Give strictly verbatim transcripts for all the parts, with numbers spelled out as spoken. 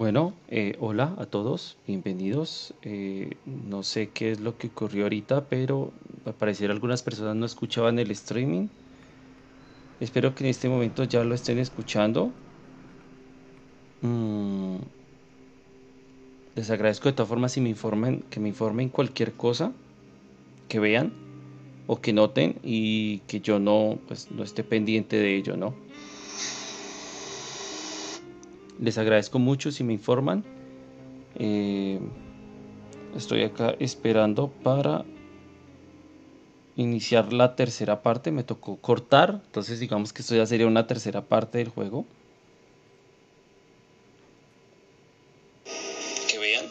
Bueno, eh, hola a todos, bienvenidos. Eh, no sé qué es lo que ocurrió ahorita, pero al parecer algunas personas no escuchaban el streaming. Espero que en este momento ya lo estén escuchando. Mm. Les agradezco de todas formas si me informen, que me informen cualquier cosa que vean o que noten y que yo no, pues, no esté pendiente de ello, ¿no? Les agradezco mucho si me informan. Eh, estoy acá esperando para iniciar la tercera parte. Me tocó cortar. Entonces digamos que esto ya sería una tercera parte del juego. Que vean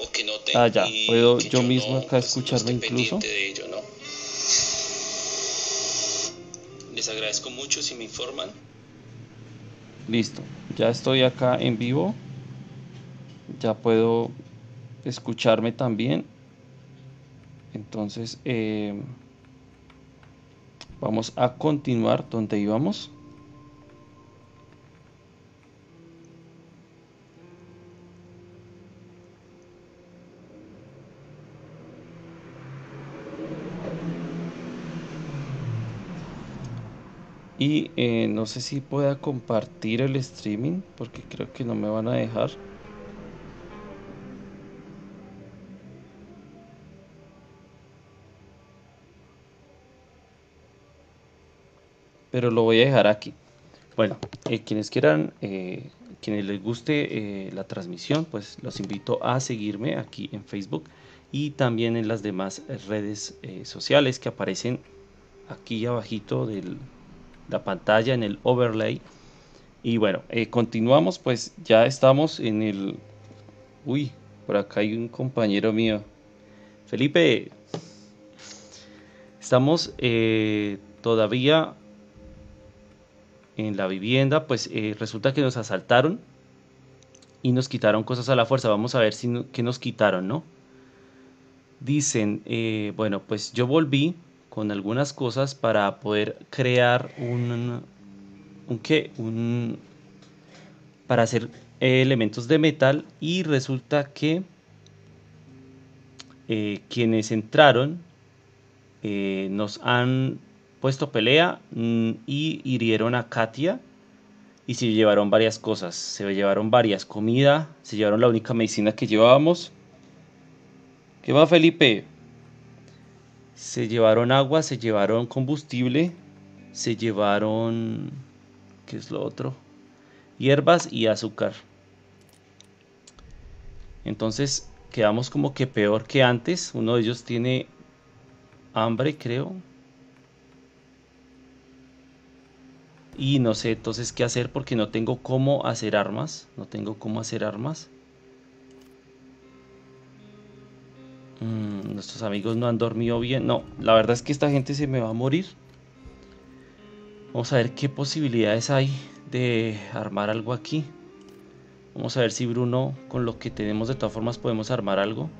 o que noten. Ah, ya. Puedo yo, yo mismo no, acá pues escucharme no incluso. De ello, ¿no? Les agradezco mucho si me informan. Listo, ya estoy acá en vivo, ya puedo escucharme también. Entonces eh, vamos a continuar donde íbamos. Y eh, no sé si pueda compartir el streaming, porque creo que no me van a dejar. Pero lo voy a dejar aquí. Bueno, eh, quienes quieran, eh, quienes les guste eh, la transmisión, pues los invito a seguirme aquí en Facebook y también en las demás redes eh, sociales que aparecen aquí abajito del... la pantalla en el overlay. Y bueno, eh, continuamos, pues ya estamos en el... Uy, por acá hay un compañero mío, Felipe. Estamos eh, todavía en la vivienda. Pues eh, resulta que nos asaltaron y nos quitaron cosas a la fuerza. Vamos a ver si no, qué nos quitaron, ¿no? Dicen, eh, bueno, pues yo volví con algunas cosas para poder crear un... ¿un qué? Un... para hacer eh, elementos de metal. Y resulta que eh, quienes entraron eh, nos han puesto pelea mm, y hirieron a Katia. Y se llevaron varias cosas. Se llevaron varias comidas. Se llevaron la única medicina que llevábamos. ¿Qué va, Felipe? Se llevaron agua, se llevaron combustible, se llevaron... ¿qué es lo otro? Hierbas y azúcar. Entonces quedamos como que peor que antes. Uno de ellos tiene hambre, creo. Y no sé entonces qué hacer porque no tengo cómo hacer armas. No tengo cómo hacer armas. Nuestros amigos no han dormido bien. No, la verdad es que esta gente se me va a morir. Vamos a ver qué posibilidades hay de armar algo aquí. Vamos a ver si Bruno, con lo que tenemos de todas formas, podemos armar algo.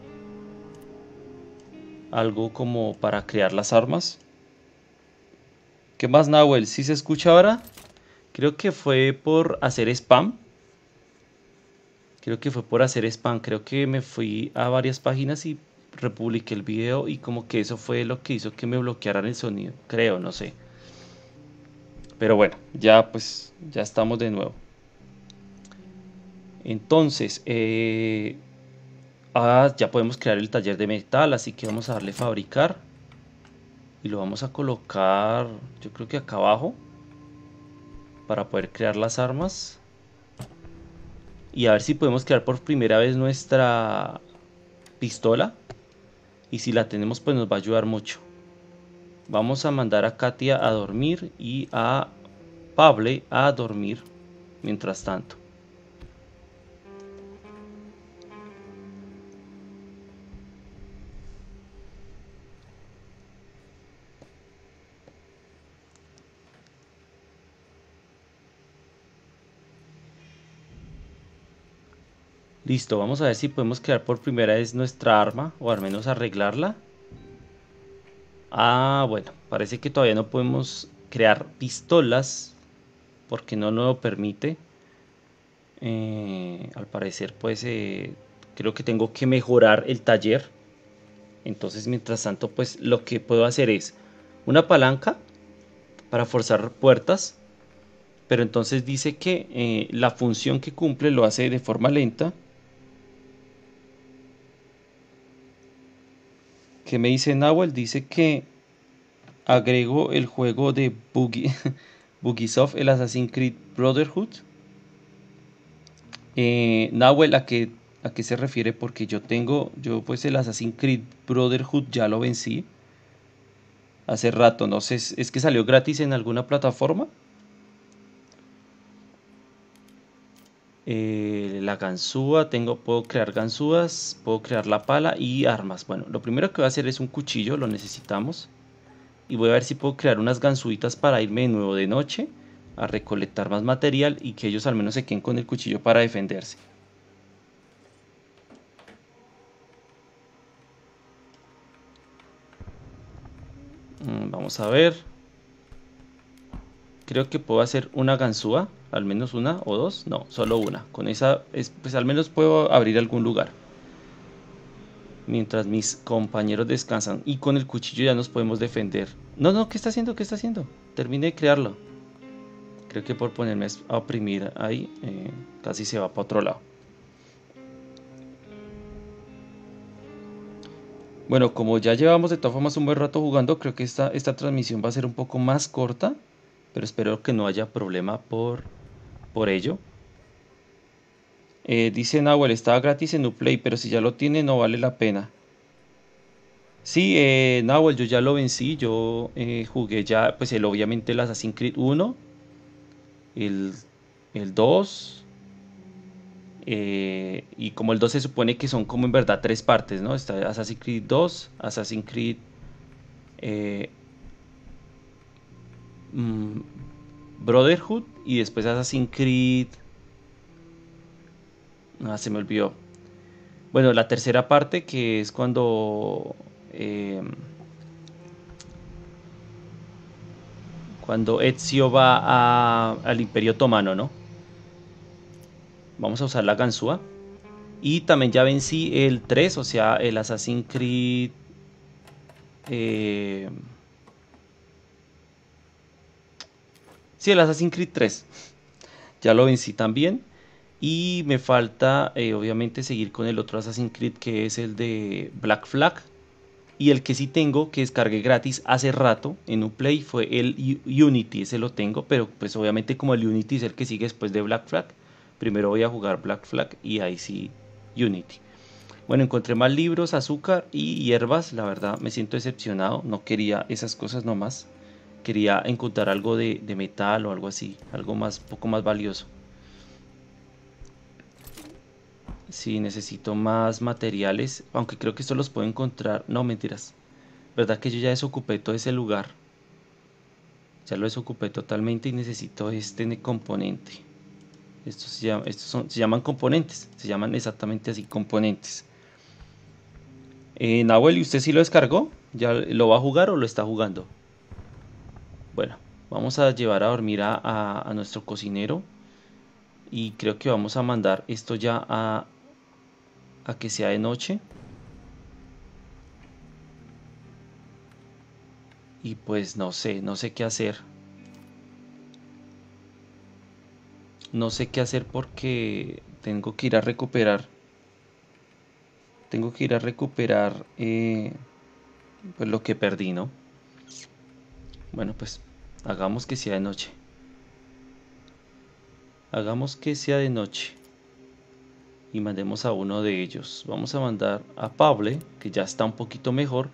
Algo como para crear las armas. ¿Qué más, Nahuel? ¿Sí se escucha ahora? Creo que fue por hacer spam. Creo que fue por hacer spam. Creo que me fui a varias páginas y... republiqué el video y como que eso fue lo que hizo que me bloquearan el sonido, creo, no sé. Pero bueno, ya pues, ya estamos de nuevo. Entonces, eh, ah, ya podemos crear el taller de metal, así que vamos a darle fabricar. Y lo vamos a colocar, yo creo que acá abajo, para poder crear las armas. Y a ver si podemos crear por primera vez nuestra pistola. Y si la tenemos, pues nos va a ayudar mucho. Vamos a mandar a Katia a dormir y a Pablo a dormir mientras tanto. Listo, vamos a ver si podemos crear por primera vez nuestra arma, o al menos arreglarla. Ah, bueno, parece que todavía no podemos crear pistolas, porque no nos lo permite. Eh, al parecer, pues eh, creo que tengo que mejorar el taller. Entonces, mientras tanto, pues lo que puedo hacer es una palanca para forzar puertas. Pero entonces dice que eh, la función que cumple lo hace de forma lenta. ¿Qué me dice Nahuel? Dice que agrego el juego de Boogisoft, el Assassin's Creed Brotherhood. Eh, Nahuel, ¿a qué, ¿a qué se refiere? Porque yo tengo, yo pues el Assassin's Creed Brotherhood ya lo vencí hace rato. No sé, ¿es que salió gratis en alguna plataforma? Eh, la ganzúa, tengo, puedo crear ganzúas, puedo crear la pala y armas. Bueno, lo primero que voy a hacer es un cuchillo, lo necesitamos. Y voy a ver si puedo crear unas ganzúitas para irme de nuevo de noche a recolectar más material y que ellos al menos se queden con el cuchillo para defenderse. Vamos a ver. Creo que puedo hacer una ganzúa. Al menos una o dos, no, solo una. Con esa, es, pues al menos puedo abrir algún lugar. Mientras mis compañeros descansan. Y con el cuchillo ya nos podemos defender. No, no, ¿qué está haciendo? ¿Qué está haciendo? Terminé de crearlo. Creo que por ponerme a oprimir ahí, eh, casi se va para otro lado. Bueno, como ya llevamos de todas formas un buen rato jugando, creo que esta, esta transmisión va a ser un poco más corta. Pero espero que no haya problema por... Por ello, eh, dice Nahuel, estaba gratis en Uplay, pero si ya lo tiene no vale la pena. Sí, eh, Nahuel, yo ya lo vencí, yo eh, jugué ya, pues el, obviamente el Assassin's Creed uno, el, el dos, eh, y como el dos se supone que son como en verdad tres partes, ¿no? Está Assassin's Creed dos, Assassin's Creed... Eh, mmm, Brotherhood y después Assassin's Creed. Ah, se me olvidó. Bueno, la tercera parte que es cuando eh, cuando Ezio va a, al Imperio Otomano, ¿no? Vamos a usar la ganzúa. Y también ya vencí el tres, o sea, el Assassin's Creed eh, Sí, el Assassin's Creed tres. Ya lo vencí también. Y me falta, eh, obviamente, seguir con el otro Assassin's Creed, que es el de Black Flag. Y el que sí tengo, que descargué gratis hace rato en Uplay, fue el Unity. Ese lo tengo, pero pues obviamente como el Unity es el que sigue después de Black Flag, primero voy a jugar Black Flag y ahí sí Unity. Bueno, encontré más libros, azúcar y hierbas. La verdad, me siento decepcionado. No quería esas cosas nomás. Quería encontrar algo de, de metal o algo así, algo más, poco más valioso. Sí, necesito más materiales, aunque creo que estos los puedo encontrar. No, mentiras. Verdad que yo ya desocupé todo ese lugar. Ya lo desocupé totalmente y necesito este componente. Estos, se llaman, estos son, se llaman componentes, se llaman exactamente así, componentes. Eh, Nahuel, ¿y usted sí lo descargó? ¿Ya lo va a jugar o lo está jugando? Bueno, vamos a llevar a dormir a, a, a nuestro cocinero y creo que vamos a mandar esto ya a, a que sea de noche. Y pues no sé, no sé qué hacer. No sé qué hacer porque tengo que ir a recuperar. Tengo que ir a recuperar eh, pues lo que perdí, ¿no? Bueno, pues hagamos que sea de noche. Hagamos que sea de noche. Y mandemos a uno de ellos. Vamos a mandar a Pablo, que ya está un poquito mejor.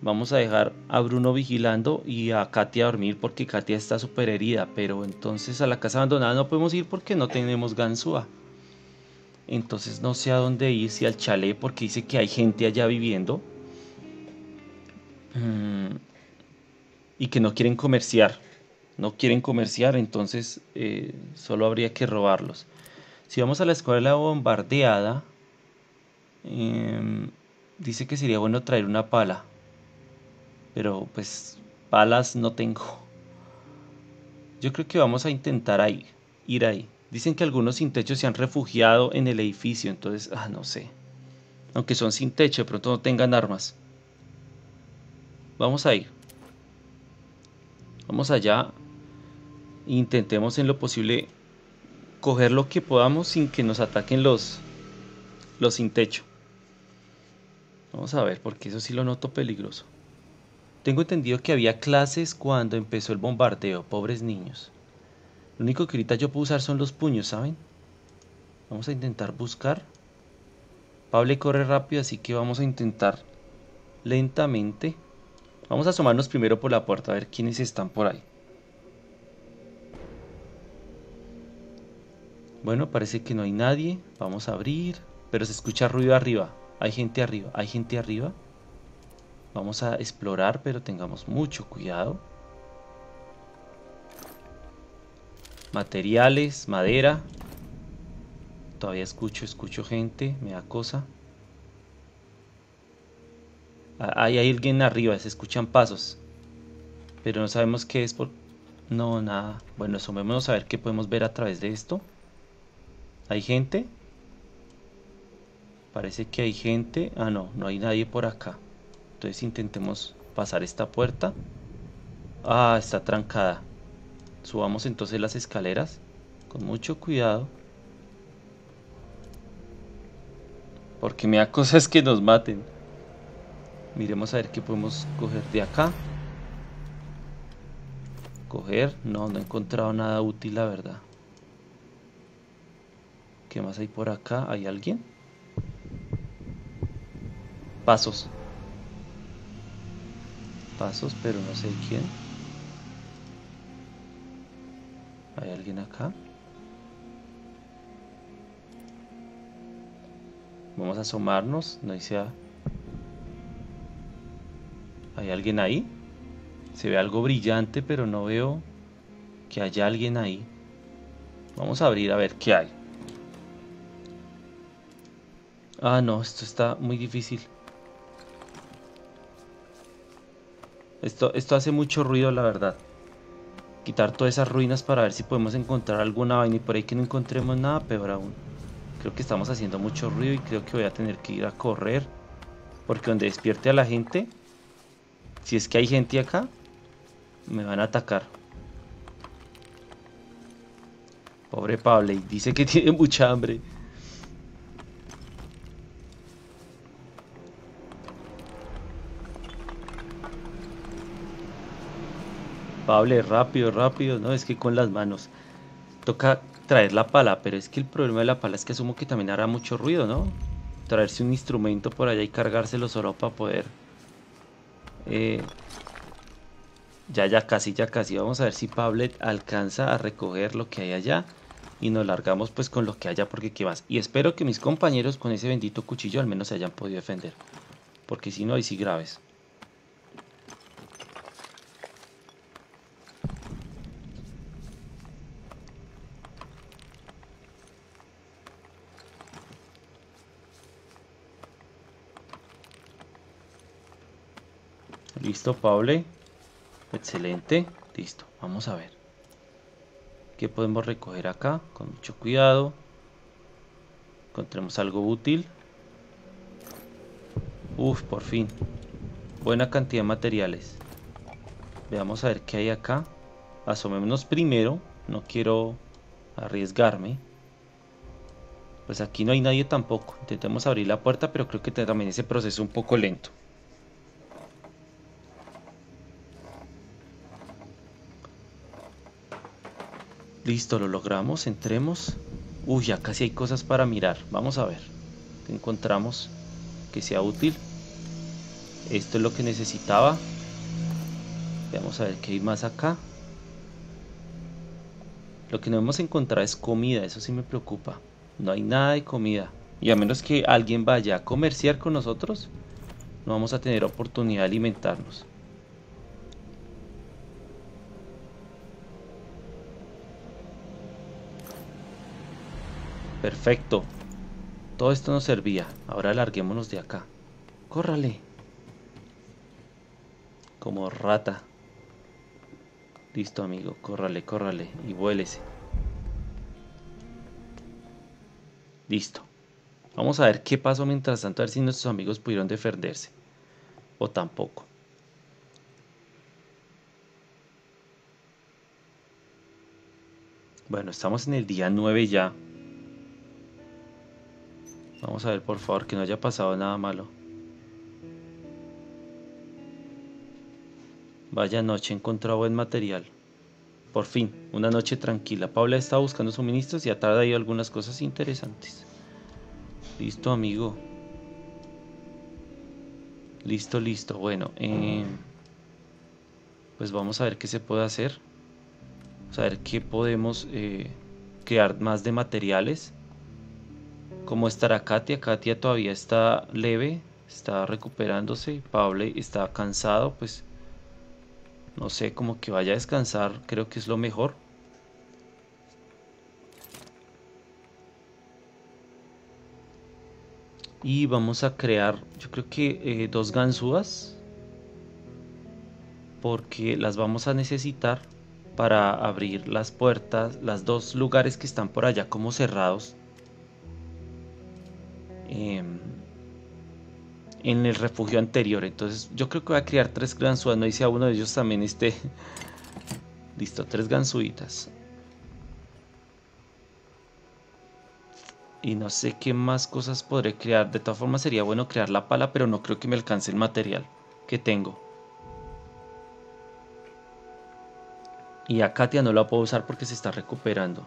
Vamos a dejar a Bruno vigilando y a Katia a dormir porque Katia está súper herida. Pero entonces a la casa abandonada no podemos ir porque no tenemos ganzúa. Entonces no sé a dónde ir, si al chalet, porque dice que hay gente allá viviendo. Hmm. Y que no quieren comerciar, no quieren comerciar, entonces eh, solo habría que robarlos. Si vamos a la escuela bombardeada, eh, dice que sería bueno traer una pala, pero pues palas no tengo. Yo creo que vamos a intentar ahí, ir ahí. Dicen que algunos sin techo se han refugiado en el edificio, entonces, ah, no sé. Aunque son sin techo, de pronto no tengan armas. Vamos a ir. Vamos allá. Intentemos en lo posible coger lo que podamos sin que nos ataquen los, los sin techo. Vamos a ver, porque eso sí lo noto peligroso. Tengo entendido que había clases cuando empezó el bombardeo, pobres niños. Lo único que ahorita yo puedo usar son los puños, ¿saben? Vamos a intentar buscar. Pablo corre rápido, así que vamos a intentar lentamente. Vamos a asomarnos primero por la puerta, a ver quiénes están por ahí. Bueno, parece que no hay nadie. Vamos a abrir, pero se escucha ruido arriba. Hay gente arriba, hay gente arriba. Vamos a explorar, pero tengamos mucho cuidado. Materiales, madera. Todavía escucho, escucho gente, me da cosa. Hay, hay alguien arriba, se escuchan pasos. Pero no sabemos qué es por... No, nada. Bueno, asomémonos a ver qué podemos ver a través de esto. ¿Hay gente? Parece que hay gente. Ah, no, no hay nadie por acá. Entonces intentemos pasar esta puerta. Ah, está trancada. Subamos entonces las escaleras con mucho cuidado, porque me da cosas que nos maten. Miremos a ver qué podemos coger de acá. Coger, no, no he encontrado nada útil, la verdad. ¿Qué más hay por acá? ¿Hay alguien? Pasos. Pasos, pero no sé quién. ¿Hay alguien acá? Vamos a asomarnos. No dice. A... ¿Hay alguien ahí? Se ve algo brillante, pero no veo que haya alguien ahí. Vamos a abrir a ver qué hay. Ah, no, esto está muy difícil. Esto, esto hace mucho ruido, la verdad. Quitar todas esas ruinas para ver si podemos encontrar alguna vaina. Y por ahí que no encontremos nada, peor aún. Creo que estamos haciendo mucho ruido y creo que voy a tener que ir a correr. Porque donde despierte a la gente, si es que hay gente acá, me van a atacar. Pobre Pablo, y dice que tiene mucha hambre. Pablo, rápido, rápido. No, es que con las manos toca traer la pala, pero es que el problema de la pala es que asumo que también hará mucho ruido, ¿no? Traerse un instrumento por allá y cargárselo solo para poder... Eh... Ya, ya casi, ya casi. Vamos a ver si Pablo alcanza a recoger lo que hay allá y nos largamos pues con lo que haya, porque qué más. Y espero que mis compañeros con ese bendito cuchillo al menos se hayan podido defender, porque si no, ahí sí graves. Listo, Pablo. Excelente. Listo. Vamos a ver qué podemos recoger acá. Con mucho cuidado. Encontremos algo útil. Uf, por fin. Buena cantidad de materiales. Veamos a ver qué hay acá. Asomémonos primero. No quiero arriesgarme. Pues aquí no hay nadie tampoco. Intentemos abrir la puerta, pero creo que también ese proceso es un poco lento. Listo, lo logramos, entremos. Uy, ya casi hay cosas para mirar. Vamos a ver qué encontramos que sea útil. Esto es lo que necesitaba. Vamos a ver qué hay más acá. Lo que no hemos encontrado es comida, eso sí me preocupa. No hay nada de comida. Y a menos que alguien vaya a comerciar con nosotros, no vamos a tener oportunidad de alimentarnos. Perfecto. Todo esto nos servía. Ahora larguémonos de acá. ¡Córrale! Como rata. Listo, amigo. Córrale, córrale. Y vuélese. Listo. Vamos a ver qué pasó mientras tanto, a ver si nuestros amigos pudieron defenderse. O tampoco. Bueno, estamos en el día nueve ya. Vamos a ver, por favor, que no haya pasado nada malo. Vaya noche, he encontrado buen material. Por fin, una noche tranquila. Pablo está buscando suministros y ha traído algunas cosas interesantes. Listo, amigo. Listo, listo. Bueno, eh, pues vamos a ver qué se puede hacer. Vamos a ver qué podemos eh, crear más de materiales. ¿Cómo estará Katia? Katia todavía está leve, está recuperándose. Pablo está cansado, pues no sé, como que vaya a descansar, creo que es lo mejor. Y vamos a crear, yo creo que eh, dos ganzúas, porque las vamos a necesitar para abrir las puertas, las dos lugares que están por allá como cerrados. Eh, en el refugio anterior. Entonces yo creo que voy a crear tres ganzúas, no hice a uno de ellos también esté. Listo, tres ganzúitas. Y no sé qué más cosas podré crear. De todas formas sería bueno crear la pala, pero no creo que me alcance el material que tengo. Y a Katia no la puedo usar porque se está recuperando.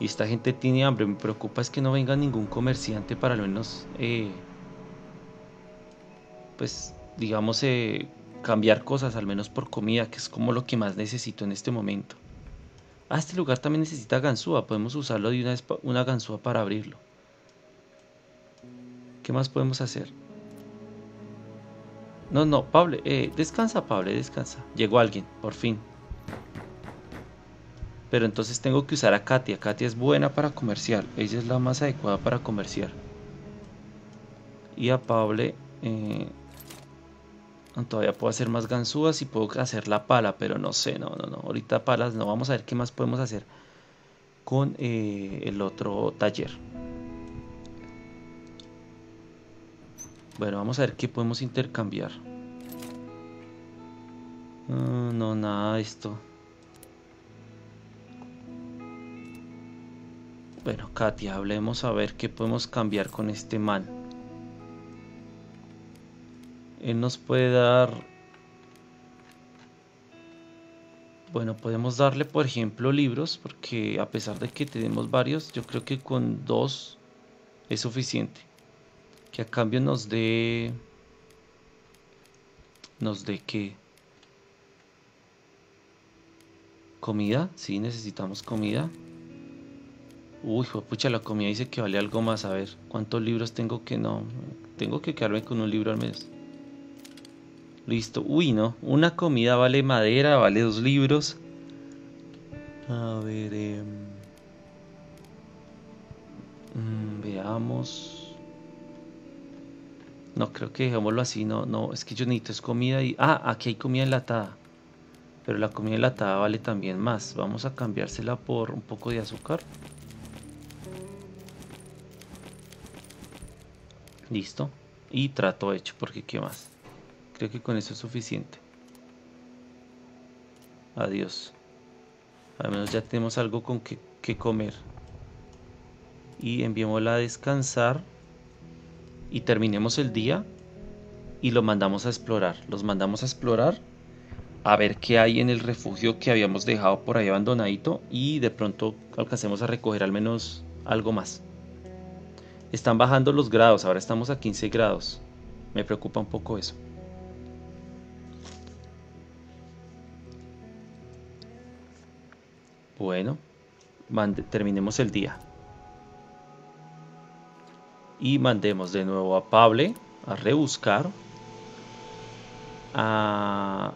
Y esta gente tiene hambre. Me preocupa es que no venga ningún comerciante para al menos, eh, pues digamos, eh, cambiar cosas, al menos por comida, que es como lo que más necesito en este momento. Ah, este lugar también necesita ganzúa. Podemos usarlo de una vez, una ganzúa para abrirlo. ¿Qué más podemos hacer? No, no, Pablo, eh, descansa, Pablo, descansa. Llegó alguien, por fin. Pero entonces tengo que usar a Katia. Katia es buena para comerciar. Ella es la más adecuada para comerciar. Y a Pablo, eh, todavía puedo hacer más ganzúas y puedo hacer la pala. Pero no sé, no, no, no. Ahorita palas no. Vamos a ver qué más podemos hacer con eh, el otro taller. Bueno, vamos a ver qué podemos intercambiar. Uh, no, nada de esto. Bueno, Katia, hablemos a ver qué podemos cambiar con este man. Él nos puede dar... Bueno, podemos darle, por ejemplo, libros, porque a pesar de que tenemos varios, yo creo que con dos es suficiente. Que a cambio nos dé... ¿Nos dé qué? ¿Comida? Sí, necesitamos comida. Uy, pucha, la comida dice que vale algo más. A ver, ¿cuántos libros tengo que no? Tengo que quedarme con un libro al menos. Listo. Uy, no. Una comida vale madera, vale dos libros. A ver, eh... veamos. No, creo que dejémoslo así. No, no, es que yo necesito es comida y... Ah, aquí hay comida enlatada. Pero la comida enlatada vale también más. Vamos a cambiársela por un poco de azúcar. Listo, y trato hecho, porque qué más, creo que con eso es suficiente. Adiós, al menos ya tenemos algo con que, que comer. Y enviémosla a descansar y terminemos el día y lo mandamos a explorar. Los mandamos a explorar a ver qué hay en el refugio que habíamos dejado por ahí abandonadito, y de pronto alcancemos a recoger al menos algo más. Están bajando los grados, ahora estamos a quince grados. Me preocupa un poco eso. Bueno, mande, terminemos el día. Y mandemos de nuevo a Pablo a rebuscar. A,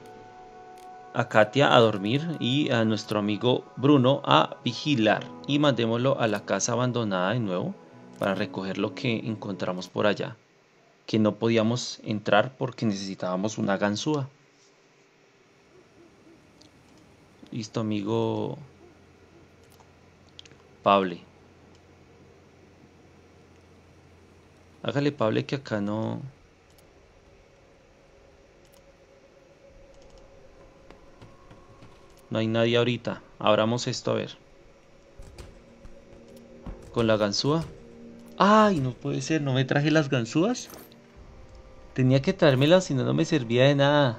a Katia a dormir y a nuestro amigo Bruno a vigilar. Y mandémoslo a la casa abandonada de nuevo, para recoger lo que encontramos por allá, que no podíamos entrar porque necesitábamos una ganzúa. Listo, amigo Pablo. Hágale, Pablo, que acá no... No hay nadie ahorita. Abramos esto, a ver. Con la ganzúa. ¡Ay, no puede ser! ¿No me traje las ganzúas? Tenía que traérmelas, si no, no me servía de nada.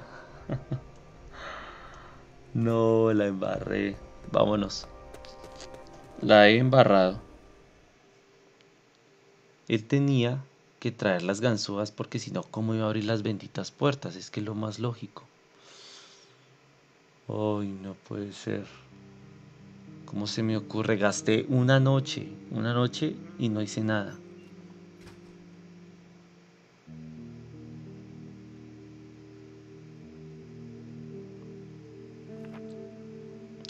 No, la embarré. Vámonos. La he embarrado. Él tenía que traer las ganzúas porque si no, ¿cómo iba a abrir las benditas puertas? Es que es lo más lógico. Ay, no puede ser. ¿Cómo se me ocurre? Gasté una noche, una noche y no hice nada.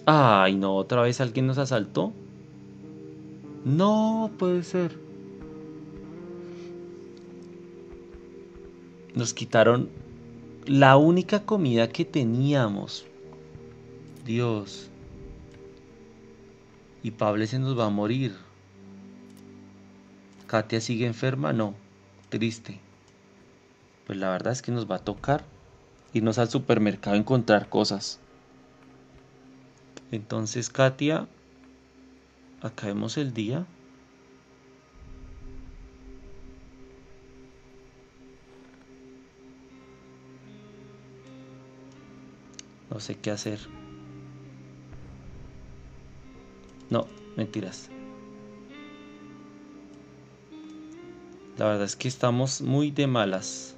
Ay, no, otra vez alguien nos asaltó. No puede ser. Nos quitaron la única comida que teníamos. Dios. Y Pablo se nos va a morir. ¿Katia sigue enferma? No. Triste. Pues la verdad es que nos va a tocar irnos al supermercado a encontrar cosas. Entonces, Katia, acabemos el día. No sé qué hacer. No, mentiras. La verdad es que estamos muy de malas.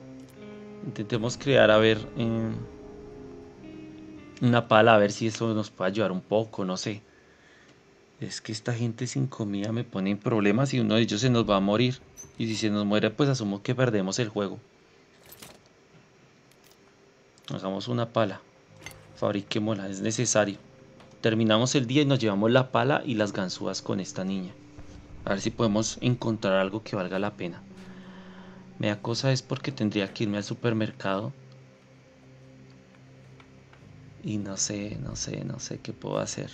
Intentemos crear, a ver, eh, una pala, a ver si eso nos puede ayudar un poco, no sé. Es que esta gente sin comida me pone en problemas y uno de ellos se nos va a morir. Y si se nos muere, pues asumo que perdemos el juego. Hagamos una pala. Fabriquémosla, es necesario. Terminamos el día y nos llevamos la pala y las ganzúas con esta niña. A ver si podemos encontrar algo que valga la pena. Me da cosa es porque tendría que irme al supermercado. Y no sé, no sé, no sé qué puedo hacer.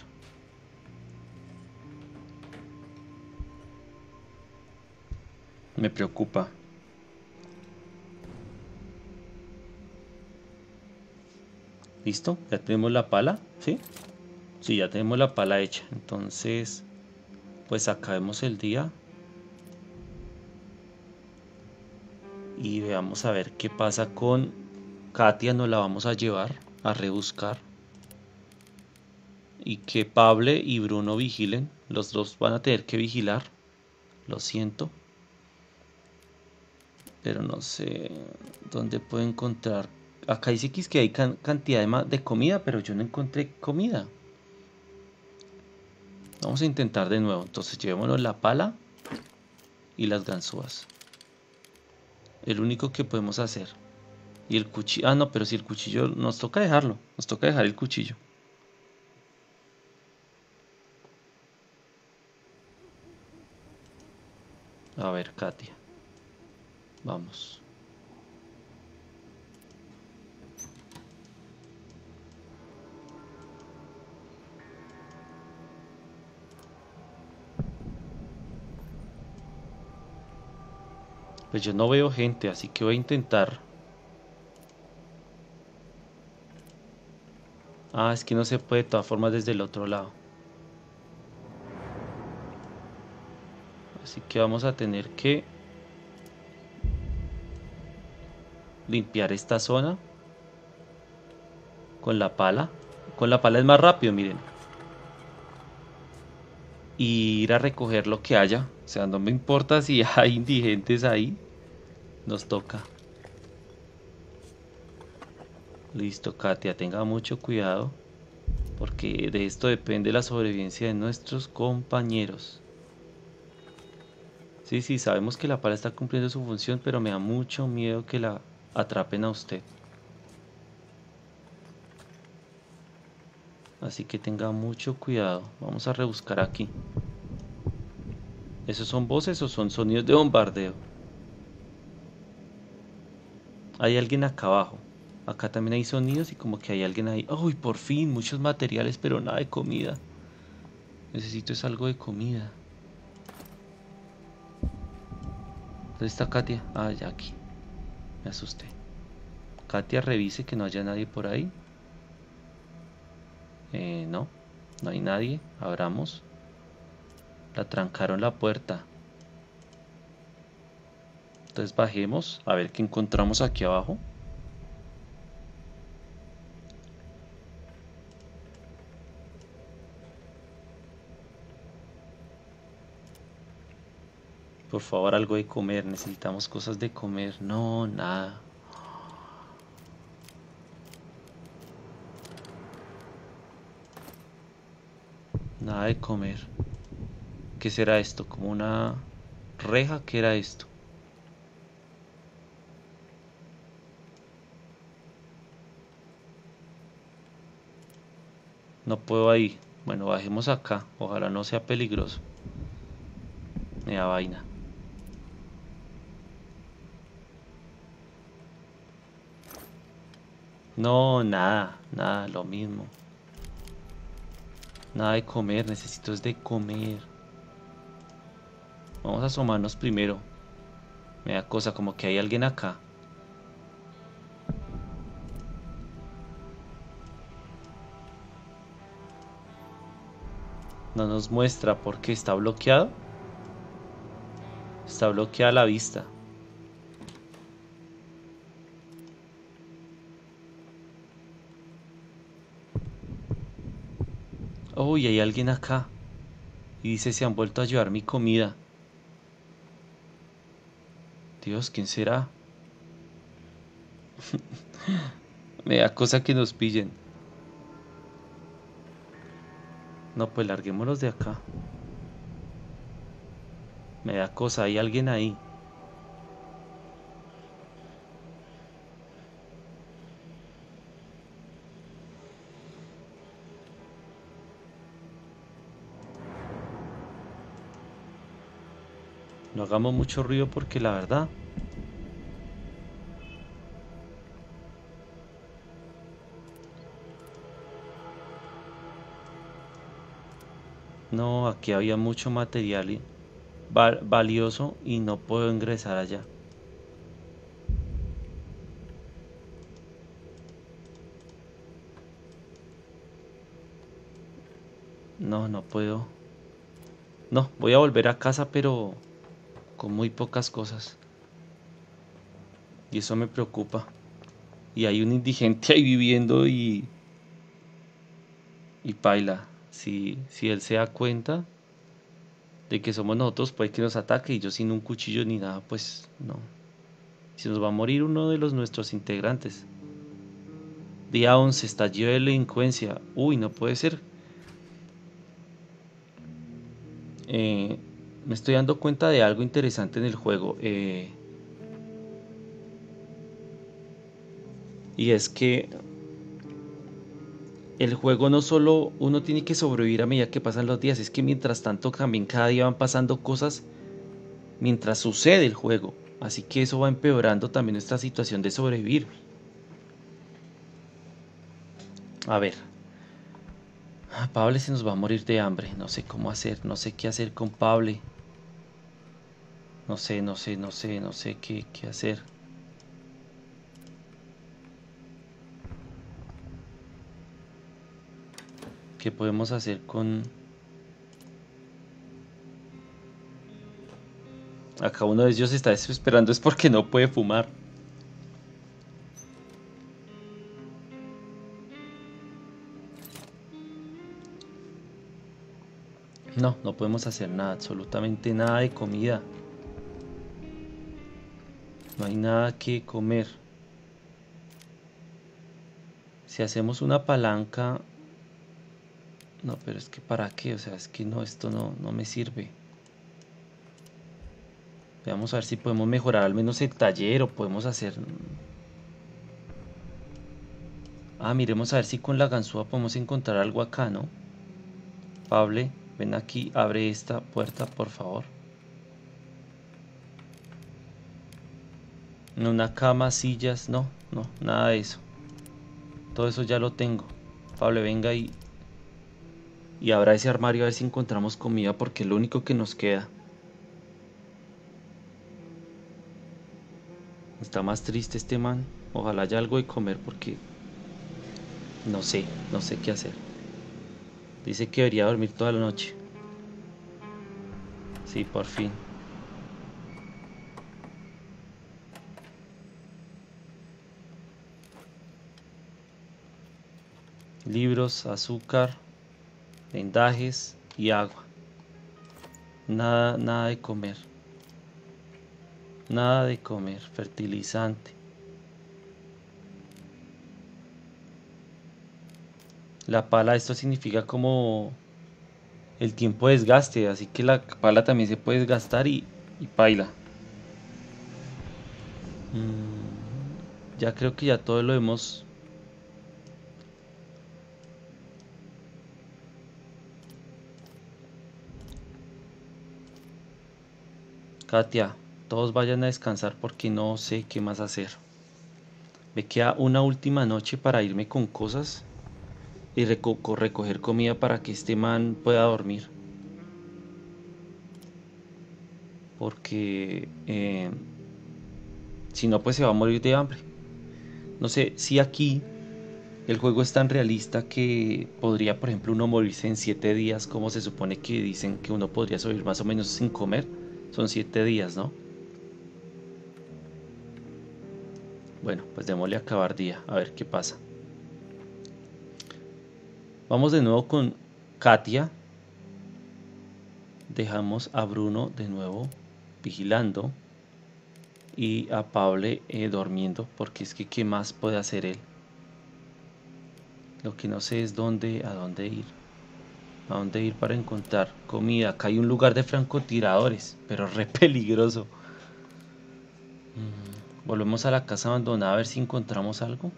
Me preocupa. ¿Listo? Ya tenemos la pala, ¿sí? Sí, ya tenemos la pala hecha. Entonces, pues acabemos el día. Y veamos a ver qué pasa con Katia. Nos la vamos a llevar a rebuscar. Y que Pablo y Bruno vigilen. Los dos van a tener que vigilar. Lo siento. Pero no sé dónde puedo encontrar. Acá dice que hay can cantidad de, de comida, pero yo no encontré comida. Vamos a intentar de nuevo. Entonces llevémonos la pala y las ganzúas. El único que podemos hacer. Y el cuchillo. Ah, no, pero si el cuchillo nos toca dejarlo. Nos toca dejar el cuchillo. A ver, Katia. Vamos. Pues yo no veo gente, así que voy a intentar. Ah, es que no se puede de todas formas desde el otro lado. Así que vamos a tener que limpiar esta zona con la pala. Con la pala es más rápido, miren. Y ir a recoger lo que haya. O sea, no me importa si hay indigentes ahí. Nos toca. Listo, Katia. Tenga mucho cuidado. Porque de esto depende la sobrevivencia de nuestros compañeros. Sí, sí, sabemos que la pala está cumpliendo su función. Pero me da mucho miedo que la atrapen a usted. Así que tenga mucho cuidado. Vamos a rebuscar aquí. ¿Esos son voces o son sonidos de bombardeo? Hay alguien acá abajo. Acá también hay sonidos y como que hay alguien ahí. ¡Uy, por fin! Muchos materiales, pero nada de comida. Necesito es algo de comida. ¿Dónde está Katia? Ah, ya aquí. Me asusté. Katia, revise que no haya nadie por ahí. Eh, no, no hay nadie. Abramos. La trancaron la puerta. Entonces bajemos a ver qué encontramos aquí abajo. Por favor, algo de comer. Necesitamos cosas de comer. No, nada. Nada de comer. ¿Qué será esto? Como una reja. ¿Qué era esto? No puedo ahí. Bueno, bajemos acá. Ojalá no sea peligroso. Mira, vaina. No, nada, nada, lo mismo. Nada de comer, necesito es de comer. Vamos a asomarnos primero. Me da cosa, como que hay alguien acá. No nos muestra porque está bloqueado. Está bloqueada la vista. Uy, hay alguien acá. Y dice, se han vuelto a llevar mi comida. Dios, ¿quién será? Me da cosa que nos pillen. No, pues larguémonos de acá. Me da cosa, hay alguien ahí. No hagamos mucho ruido porque la verdad. No, aquí había mucho material valioso y no puedo ingresar allá. No, no puedo. No, voy a volver a casa, pero con muy pocas cosas, y eso me preocupa. Y hay un indigente ahí viviendo y y paila. Si, si él se da cuenta de que somos nosotros, puede que nos ataque, y yo sin un cuchillo ni nada, pues no, si nos va a morir uno de los nuestros integrantes. Día once, estallido de delincuencia. Uy, no puede ser. eh Me estoy dando cuenta de algo interesante en el juego. Eh, y es que el juego no solo uno tiene que sobrevivir a medida que pasan los días. Es que mientras tanto también cada día van pasando cosas mientras sucede el juego. Así que eso va empeorando también nuestra situación de sobrevivir. A ver. Ah, Pablo se nos va a morir de hambre. No sé cómo hacer. No sé qué hacer con Pablo. No sé, no sé, no sé, no sé qué, qué hacer. ¿Qué podemos hacer con...? Acá uno de ellos está desesperando, es porque no puede fumar. No, no podemos hacer nada, absolutamente nada de comida. No hay nada que comer. Si hacemos una palanca... No, pero es que ¿para qué? O sea, es que no, esto no, no me sirve. Vamos a ver si podemos mejorar al menos el taller o podemos hacer... Ah, miremos a ver si con la ganzúa podemos encontrar algo acá, ¿no? Pablo, ven aquí, abre esta puerta, por favor. Una cama, sillas, no, no, nada de eso. Todo eso ya lo tengo. Pablo, venga y, y abra ese armario a ver si encontramos comida, porque es lo único que nos queda. Está más triste este man. Ojalá haya algo de comer porque no sé, no sé qué hacer. Dice que debería dormir toda la noche. Sí, por fin. Libros, azúcar, vendajes y agua. Nada, nada de comer. Nada de comer, fertilizante. La pala, esto significa como el tiempo de desgaste, así que la pala también se puede desgastar y, y paila. Mm, ya creo que ya todo lo hemos... Katia, todos vayan a descansar porque no sé qué más hacer. Me queda una última noche para irme con cosas y reco recoger comida para que este man pueda dormir. Porque eh, si no, pues se va a morir de hambre. No sé si aquí el juego es tan realista que podría, por ejemplo, uno morirse en siete días, como se supone que dicen que uno podría sobrevivir más o menos sin comer. Son siete días, ¿no? Bueno, pues démosle a acabar día, a ver qué pasa. Vamos de nuevo con Katia. Dejamos a Bruno de nuevo vigilando. Y a Pablo eh, durmiendo, porque es que ¿qué más puede hacer él? Lo que no sé es dónde, a dónde ir. ¿A dónde ir para encontrar comida? Acá hay un lugar de francotiradores, pero re peligroso. Mm, volvemos a la casa abandonada a ver si encontramos algo.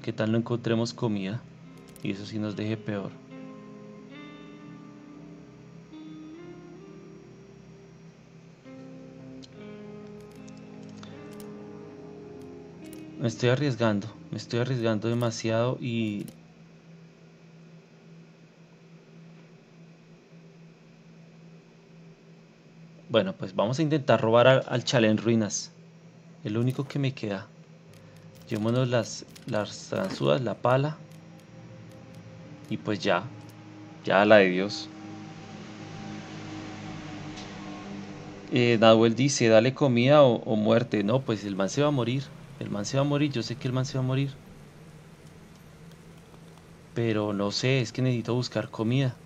¿Qué tal no encontremos comida? Y eso sí nos deje peor. Me estoy arriesgando, me estoy arriesgando demasiado y... Bueno, pues vamos a intentar robar al, al chalet en ruinas. El único que me queda. Llevémonos las, las tranzudas, la pala. Y pues ya. Ya la de Dios. Eh, Nahuel dice, dale comida o, o muerte. No, pues el man se va a morir. El man se va a morir. Yo sé que el man se va a morir. Pero no sé, es que necesito buscar comida.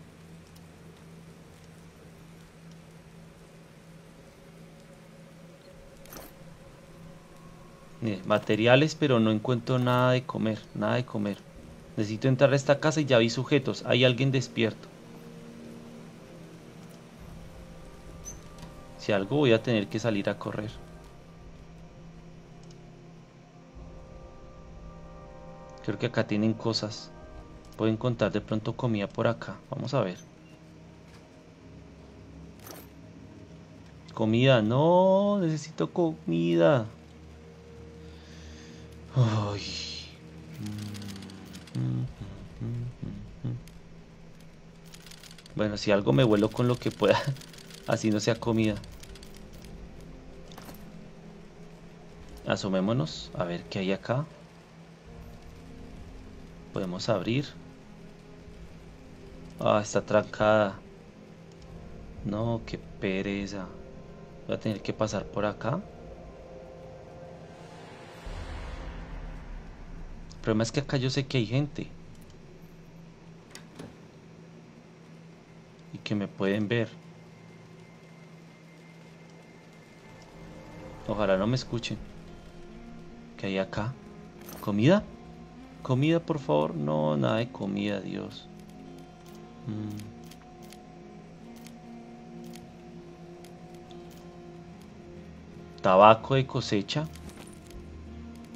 Materiales, pero no encuentro nada de comer, nada de comer. Necesito entrar a esta casa y ya vi sujetos, hay alguien despierto. Si algo voy a tener que salir a correr. Creo que acá tienen cosas. Puedo encontrar de pronto comida por acá, vamos a ver. Comida, no, necesito comida. Ay. Bueno, si algo me vuelo con lo que pueda, así no sea comida. Asomémonos, a ver qué hay acá. Podemos abrir. Ah, está trancada. No, qué pereza. Voy a tener que pasar por acá. El problema es que acá yo sé que hay gente y que me pueden ver. Ojalá no me escuchen. ¿Qué hay acá? ¿Comida? ¿Comida, por favor? No, nada de comida, Dios. Mm. Tabaco de cosecha.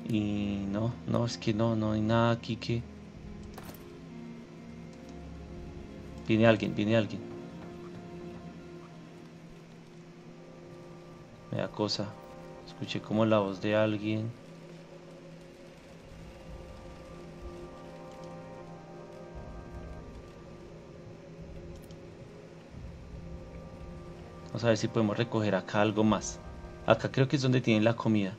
Y no, no, es que no, no hay nada aquí que... Viene alguien, viene alguien. Me da cosa. Escuché como la voz de alguien. Vamos a ver si podemos recoger acá algo más. Acá creo que es donde tienen la comida.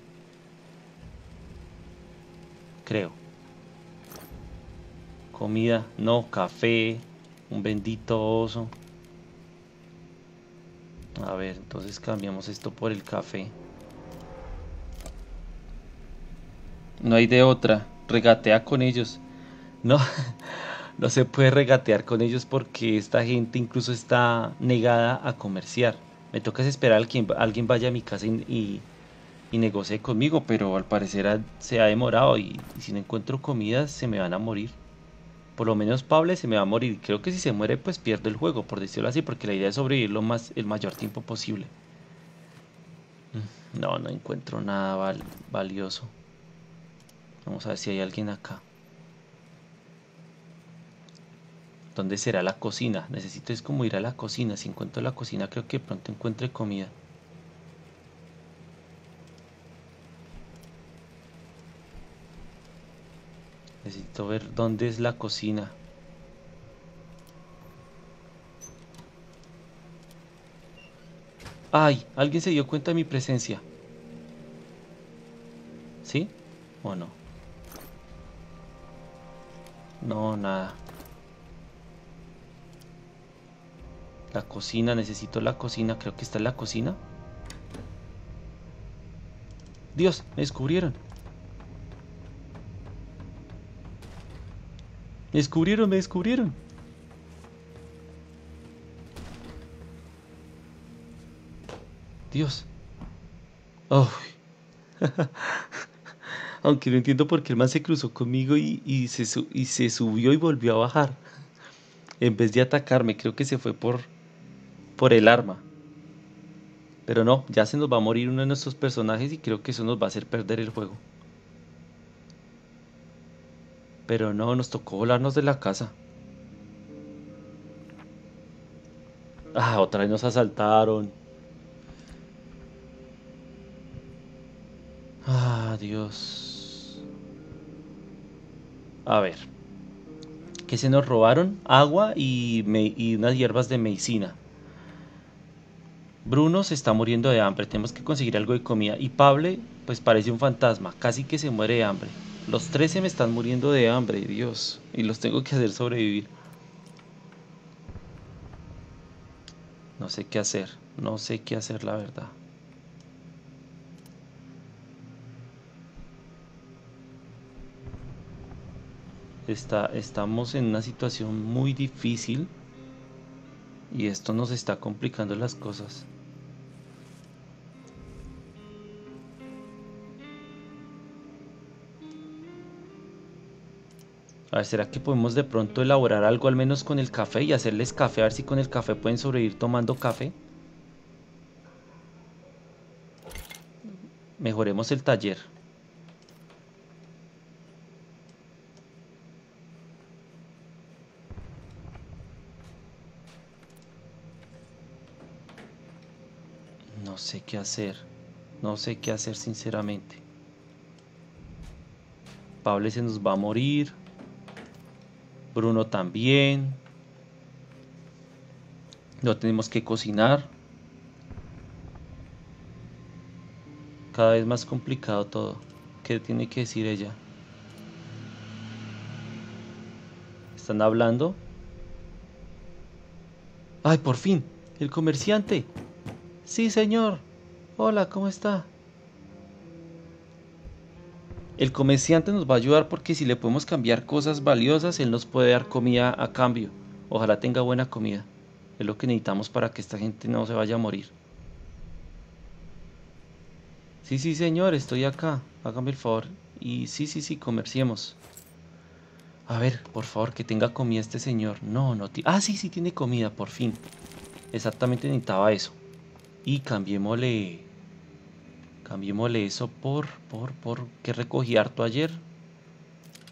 Creo. Comida, no, café. Un bendito oso. A ver, entonces cambiamos esto por el café. No hay de otra. Regatea con ellos. No, no se puede regatear con ellos porque esta gente incluso está negada a comerciar. Me toca esperar a que alguien vaya a mi casa y, y, y negocie conmigo, pero al parecer ha, se ha demorado y, y si no encuentro comida se me van a morir. Por lo menos Pablo se me va a morir. Creo que si se muere pues pierdo el juego, por decirlo así, porque la idea es sobrevivir lo más, el mayor tiempo posible. No, no encuentro nada val, valioso. Vamos a ver si hay alguien acá. ¿Dónde será la cocina? Necesito es como ir a la cocina. Si encuentro la cocina creo que pronto encuentre comida. Necesito ver dónde es la cocina. ¡Ay! Alguien se dio cuenta de mi presencia. ¿Sí? ¿O no? No, nada. La cocina, necesito la cocina. Creo que está en la cocina. ¡Dios! Me descubrieron. Me descubrieron, me descubrieron. Dios. Oh. Aunque no entiendo por qué el man se cruzó conmigo y, y, se, y se subió y volvió a bajar. En vez de atacarme, creo que se fue por, por el arma. Pero no, ya se nos va a morir uno de nuestros personajes y creo que eso nos va a hacer perder el juego. Pero no, nos tocó volarnos de la casa. Ah, otra vez nos asaltaron. Ah, Dios. A ver. ¿Qué se nos robaron? Agua y, me y unas hierbas de medicina. Bruno se está muriendo de hambre. Tenemos que conseguir algo de comida. Y Pablo, pues parece un fantasma. Casi que se muere de hambre. Los tres se me están muriendo de hambre, Dios. Y los tengo que hacer sobrevivir. No sé qué hacer. No sé qué hacer, la verdad. Está, estamos en una situación muy difícil. Y esto nos está complicando las cosas. A ver, ¿será que podemos de pronto elaborar algo al menos con el café y hacerles café? A ver si con el café pueden sobrevivir tomando café. Mejoremos el taller. No sé qué hacer. No sé qué hacer sinceramente. Pablo se nos va a morir. Bruno también. No tenemos que cocinar. Cada vez más complicado todo. ¿Qué tiene que decir ella? ¿Están hablando? ¡Ay, por fin! ¡El comerciante! ¡Sí, señor! Hola, ¿cómo está? El comerciante nos va a ayudar porque si le podemos cambiar cosas valiosas, él nos puede dar comida a cambio. Ojalá tenga buena comida. Es lo que necesitamos para que esta gente no se vaya a morir. Sí, sí, señor, estoy acá. Hágame el favor. Y sí, sí, sí, comerciemos. A ver, por favor, que tenga comida este señor. No, no tiene... Ah, sí, sí, tiene comida, por fin. Exactamente necesitaba eso. Y cambiémosle... Cambiémosle eso por, por, por, ¿qué recogí harto ayer?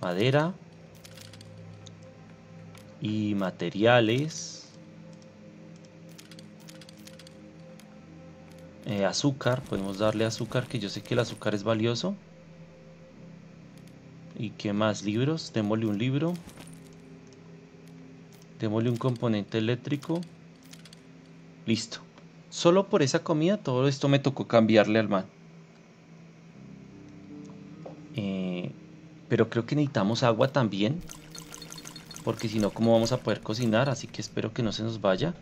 Madera. Y materiales. Eh, azúcar, podemos darle azúcar, que yo sé que el azúcar es valioso. ¿Y qué más? Libros, démosle un libro. Démosle un componente eléctrico. Listo. Solo por esa comida todo esto me tocó cambiarle al man. Eh, pero creo que necesitamos agua también, porque si no, ¿cómo vamos a poder cocinar? Así que espero que no se nos vaya.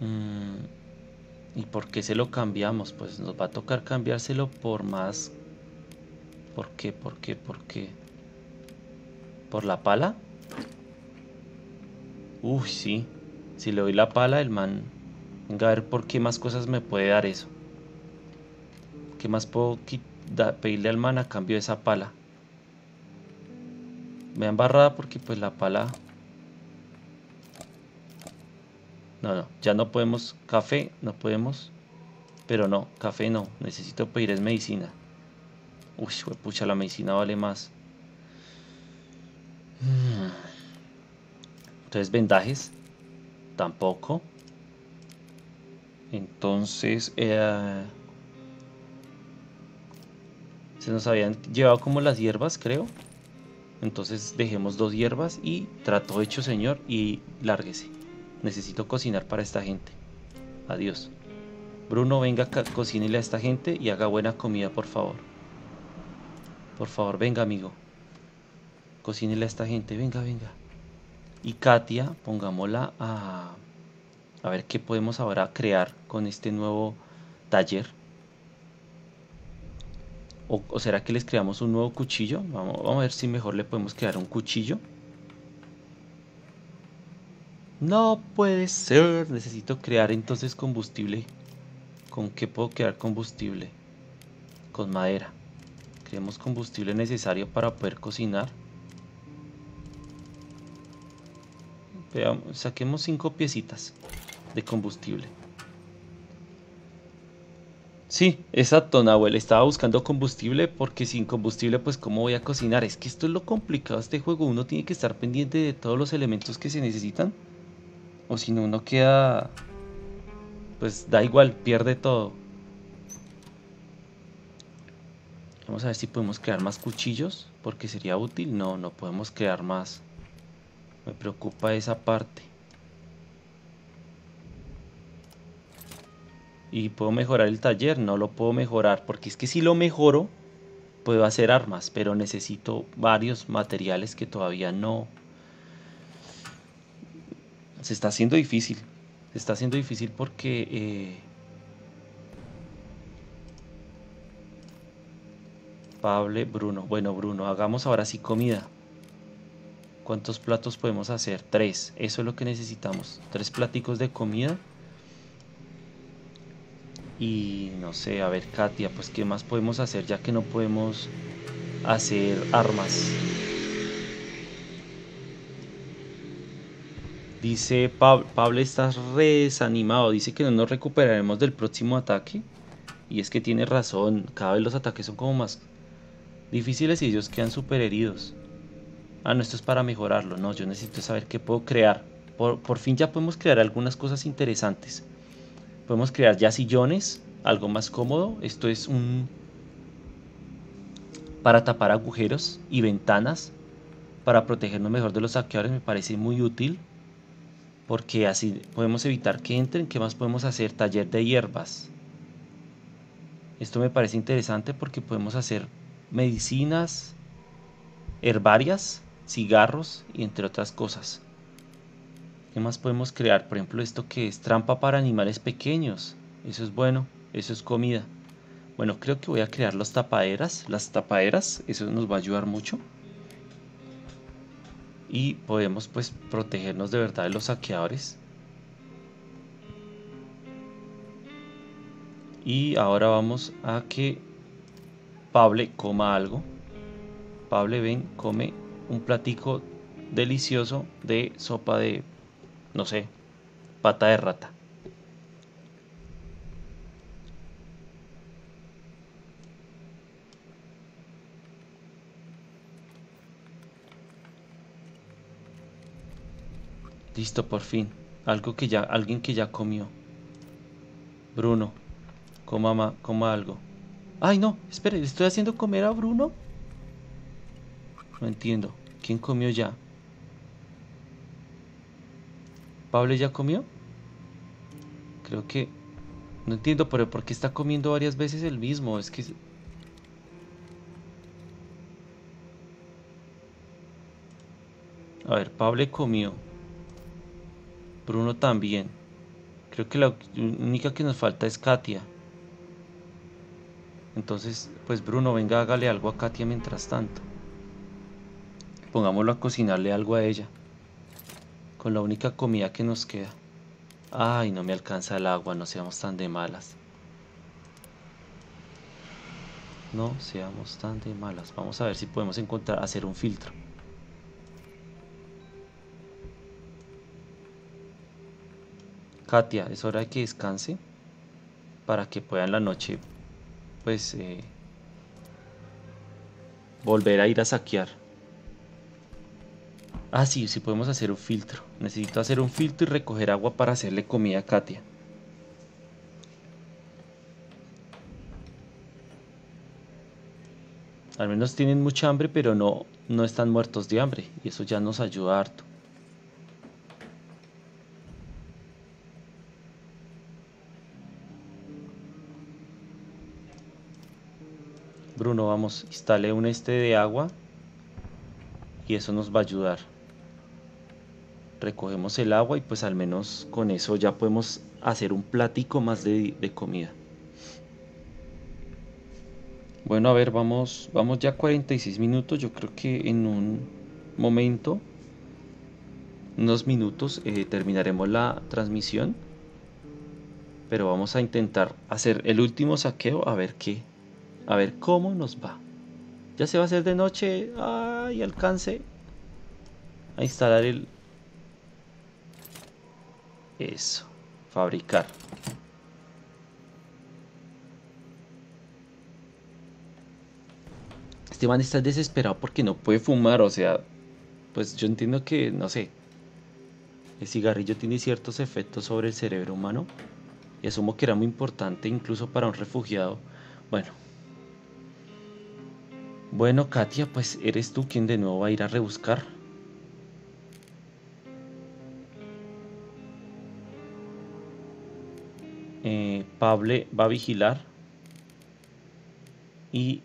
Mm, ¿y por qué se lo cambiamos? Pues nos va a tocar cambiárselo por más... ¿Por qué? ¿Por qué? ¿Por qué? ¿Por la pala? Uy, sí. Si le doy la pala, el man... Venga, a ver por qué más cosas me puede dar eso. ¿Qué más puedo pedirle al man a cambio de esa pala? Me da embarrada porque pues la pala... No, no, ya no podemos. Café, no podemos. Pero no, café no. Necesito pedir es medicina. Uy, pucha, la medicina vale más. Entonces, vendajes. Tampoco. Entonces, eh, se nos habían llevado como las hierbas, creo. Entonces, dejemos dos hierbas y trato hecho, señor, y lárguese. Necesito cocinar para esta gente. Adiós. Bruno, venga, cocínele a esta gente y haga buena comida, por favor. Por favor, venga, amigo. Cocínele a esta gente, venga, venga. Y Katia, pongámosla a... A ver qué podemos ahora crear con este nuevo taller. ¿O, o será que les creamos un nuevo cuchillo? Vamos, vamos a ver si mejor le podemos crear un cuchillo. No puede ser. Necesito crear entonces combustible. ¿Con qué puedo crear combustible? Con madera. Creemos combustible necesario para poder cocinar. Veamos, saquemos cinco piecitas de combustible. Sí, exacto, Nahuel. Estaba buscando combustible porque sin combustible, pues, ¿cómo voy a cocinar? Es que esto es lo complicado de este juego. Uno tiene que estar pendiente de todos los elementos que se necesitan. O si no, uno queda... Pues, da igual, pierde todo. Vamos a ver si podemos crear más cuchillos, porque sería útil. No, no podemos crear más. Me preocupa esa parte. ¿Y puedo mejorar el taller? No lo puedo mejorar, porque es que si lo mejoro puedo hacer armas, pero necesito varios materiales que todavía no... Se está haciendo difícil. Se está haciendo difícil porque... Eh... Pablo, Bruno. Bueno, Bruno, hagamos ahora sí comida. ¿Cuántos platos podemos hacer? Tres. Eso es lo que necesitamos. Tres platicos de comida. Y no sé, a ver, Katia, pues qué más podemos hacer ya que no podemos hacer armas. Dice Pablo, Pablo está desanimado, dice que no nos recuperaremos del próximo ataque. Y es que tiene razón, cada vez los ataques son como más difíciles y ellos quedan súper heridos. Ah, no, esto es para mejorarlo, no, yo necesito saber qué puedo crear. Por, por fin ya podemos crear algunas cosas interesantes. Podemos crear ya sillones, algo más cómodo. Esto es un... para tapar agujeros y ventanas, para protegernos mejor de los saqueadores, me parece muy útil. Porque así podemos evitar que entren. ¿Qué más podemos hacer? Taller de hierbas. Esto me parece interesante porque podemos hacer medicinas, herbarias, cigarros y entre otras cosas. ¿Qué más podemos crear? Por ejemplo, esto que es trampa para animales pequeños. Eso es bueno, eso es comida. Bueno, creo que voy a crear las tapaderas. Las tapaderas, eso nos va a ayudar mucho. Y podemos pues protegernos de verdad de los saqueadores. Y ahora vamos a que Pablo coma algo. Pablo, ven, come un platico delicioso de sopa de... No sé, pata de rata. Listo, por fin. Algo que ya, alguien que ya comió. Bruno, coma, coma algo. Ay, no, espere, ¿le estoy haciendo comer a Bruno? No entiendo. ¿Quién comió ya? ¿Pablo ya comió? Creo que No entiendo, pero ¿por qué está comiendo varias veces el mismo? Es que... A ver, Pablo comió. Bruno también. Creo que la única que nos falta es Katia. Entonces, pues Bruno, venga, hágale algo a Katia mientras tanto. Pongámoslo a cocinarle algo a ella. Con la única comida que nos queda. Ay, no me alcanza el agua, no seamos tan de malas. No seamos tan de malas. Vamos a ver si podemos encontrar, hacer un filtro. Katia, es hora de que descanse para que pueda en la noche, pues, eh, volver a ir a saquear. Ah, sí, sí podemos hacer un filtro. Necesito hacer un filtro y recoger agua para hacerle comida a Katia. Al menos tienen mucha hambre, pero no, no están muertos de hambre. Y eso ya nos ayuda harto. Bruno, vamos, instale un este de agua. Y eso nos va a ayudar. Recogemos el agua y pues al menos con eso ya podemos hacer un platico más de, de comida. Bueno, a ver, vamos, vamos ya cuarenta y seis minutos. Yo creo que en un momento, unos minutos, eh, terminaremos la transmisión. Pero vamos a intentar hacer el último saqueo a ver qué, a ver cómo nos va. Ya se va a hacer de noche. Ay, alcance a instalar el... Eso. Fabricar. Este man está desesperado porque no puede fumar. O sea, pues yo entiendo que, no sé, el cigarrillo tiene ciertos efectos sobre el cerebro humano. Y asumo que era muy importante incluso para un refugiado. Bueno. Bueno, Katia, pues eres tú quien de nuevo va a ir a rebuscar. Eh, Pablo va a vigilar. Y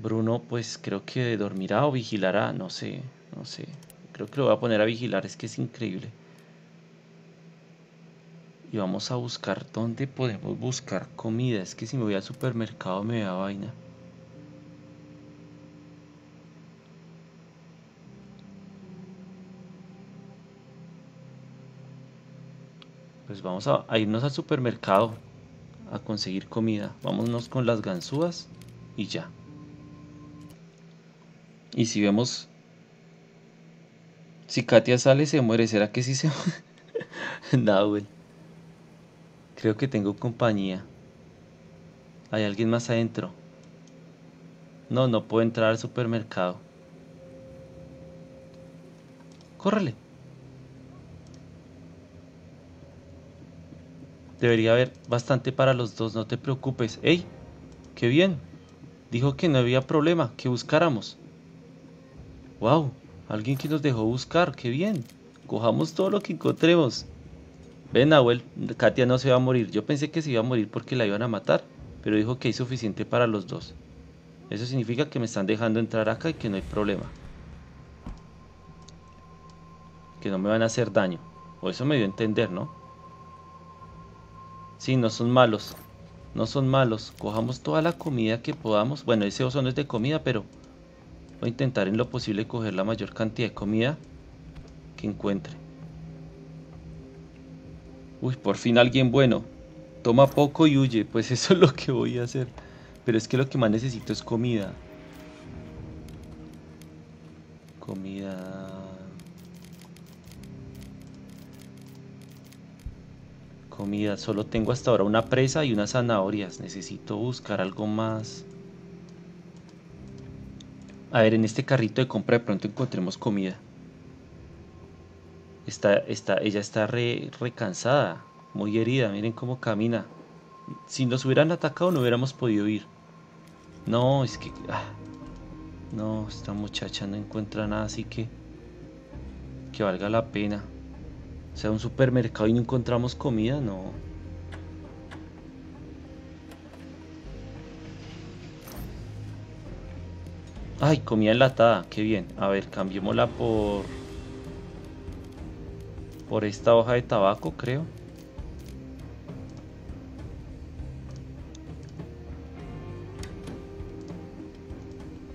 Bruno, pues creo que dormirá o vigilará, no sé, no sé. Creo que lo voy a poner a vigilar, es que es increíble. Y vamos a buscar dónde podemos buscar comida. Es que si me voy al supermercado me da vaina. Pues vamos a, a irnos al supermercado a conseguir comida. Vámonos con las ganzúas y ya. Y si vemos... Si Katia sale se muere. ¿Será que sí se muere? Nahuel. Creo que tengo compañía. Hay alguien más adentro. No, no puedo entrar al supermercado. ¡Córrele! Debería haber bastante para los dos, no te preocupes. ¡Ey! ¡Qué bien! Dijo que no había problema, que buscáramos. ¡Wow! Alguien que nos dejó buscar, ¡qué bien! Cojamos todo lo que encontremos. Ven, Nahuel, Katia no se va a morir. Yo pensé que se iba a morir porque la iban a matar, pero dijo que hay suficiente para los dos. Eso significa que me están dejando entrar acá y que no hay problema. Que no me van a hacer daño. O eso me dio a entender, ¿no? Sí, no son malos, no son malos, cojamos toda la comida que podamos. Bueno, ese oso no es de comida, pero voy a intentar en lo posible coger la mayor cantidad de comida que encuentre. Uy, por fin alguien bueno, toma poco y huye, pues eso es lo que voy a hacer. Pero es que lo que más necesito es comida. Comida... Comida, solo tengo hasta ahora una presa y unas zanahorias. Necesito buscar algo más. A ver, en este carrito de compra de pronto encontremos comida. Está, está, ella está re, re cansada, muy herida. Miren cómo camina. Si nos hubieran atacado no hubiéramos podido ir. No, es que... Ah, no, esta muchacha no encuentra nada así que... Que valga la pena. O sea, un supermercado y no encontramos comida, no. Ay, comida enlatada, qué bien. A ver, cambiémosla por... por esta hoja de tabaco, creo.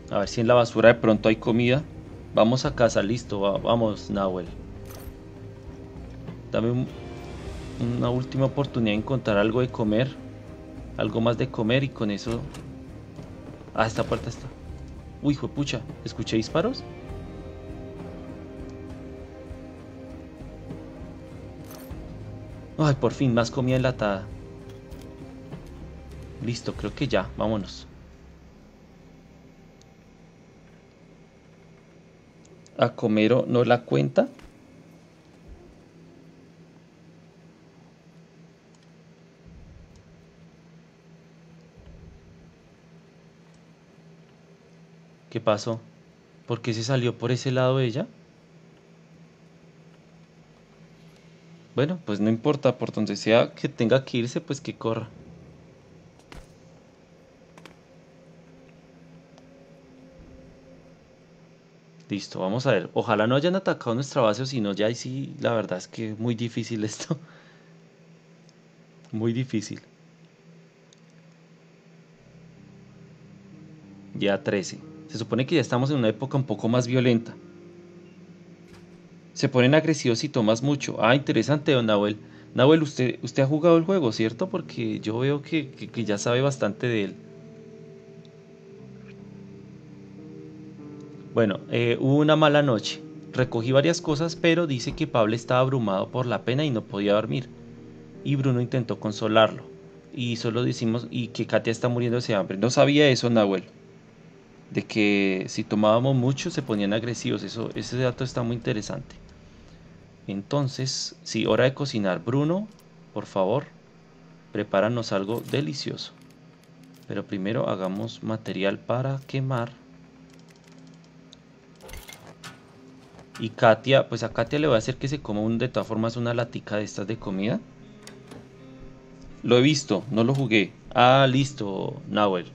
A ver si en la basura de pronto hay comida. Vamos a casa, listo, va, vamos, Nahuel. Dame un, una última oportunidad de encontrar algo de comer. Algo más de comer y con eso... Ah, esta puerta está... Uy, juepucha, ¿escuché disparos? Ay, por fin, más comida enlatada. Listo, creo que ya, vámonos. A Comero no la cuenta. ¿Qué pasó? ¿Por qué se salió por ese lado ella? Bueno, pues no importa, por donde sea que tenga que irse, pues que corra. Listo, vamos a ver. Ojalá no hayan atacado nuestra base, o si no, ya ahí sí, la verdad es que es muy difícil esto. Muy difícil. Día trece. Se supone que ya estamos en una época un poco más violenta. Se ponen agresivos si tomas mucho. Ah, interesante, don Nahuel. Nahuel, usted, usted ha jugado el juego, ¿cierto? Porque yo veo que, que, que ya sabe bastante de él. Bueno, eh, hubo una mala noche. Recogí varias cosas, pero dice que Pablo estaba abrumado por la pena y no podía dormir. Y Bruno intentó consolarlo. Y solo decimos y que Katia está muriéndose de hambre. No sabía eso, Nahuel. De que si tomábamos mucho se ponían agresivos. Eso, ese dato está muy interesante. Entonces, sí, hora de cocinar. Bruno, por favor, prepáranos algo delicioso. Pero primero hagamos material para quemar. Y Katia, pues a Katia le voy a hacer que se coma un, de todas formas una latica de estas de comida. Lo he visto, no lo jugué. Ah, listo, Nahuel.